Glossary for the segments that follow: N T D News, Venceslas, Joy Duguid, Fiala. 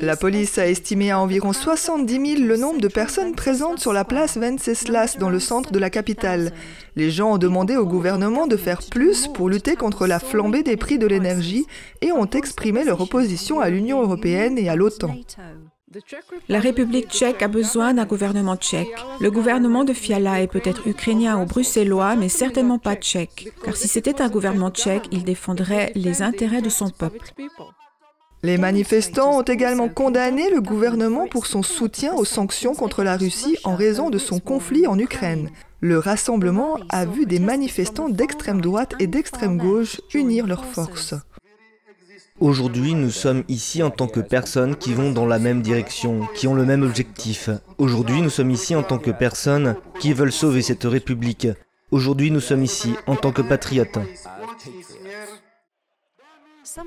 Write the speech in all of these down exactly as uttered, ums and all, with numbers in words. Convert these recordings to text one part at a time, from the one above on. La police a estimé à environ soixante-dix mille le nombre de personnes présentes sur la place Venceslas dans le centre de la capitale. Les gens ont demandé au gouvernement de faire plus pour lutter contre la flambée des prix de l'énergie et ont exprimé leur opposition à l'Union européenne et à l'OTAN. La République tchèque a besoin d'un gouvernement tchèque. Le gouvernement de Fiala est peut-être ukrainien ou bruxellois, mais certainement pas tchèque. Car si c'était un gouvernement tchèque, il défendrait les intérêts de son peuple. Les manifestants ont également condamné le gouvernement pour son soutien aux sanctions contre la Russie en raison de son conflit en Ukraine. Le rassemblement a vu des manifestants d'extrême droite et d'extrême gauche unir leurs forces. Aujourd'hui, nous sommes ici en tant que personnes qui vont dans la même direction, qui ont le même objectif. Aujourd'hui, nous sommes ici en tant que personnes qui veulent sauver cette République. Aujourd'hui, nous sommes ici en tant que patriotes.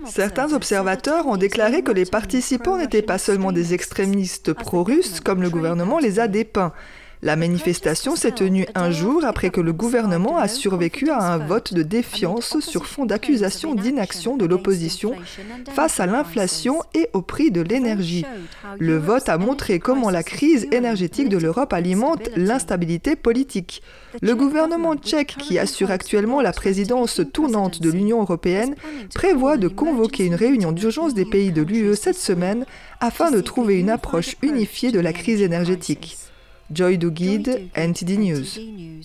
Certains observateurs ont déclaré que les participants n'étaient pas seulement des extrémistes pro-russes, comme le gouvernement les a dépeints. La manifestation s'est tenue un jour après que le gouvernement a survécu à un vote de défiance sur fond d'accusations d'inaction de l'opposition face à l'inflation et au prix de l'énergie. Le vote a montré comment la crise énergétique de l'Europe alimente l'instabilité politique. Le gouvernement tchèque, qui assure actuellement la présidence tournante de l'Union européenne, prévoit de convoquer une réunion d'urgence des pays de l'U E cette semaine afin de trouver une approche unifiée de la crise énergétique. Joy Duguid, N T D News.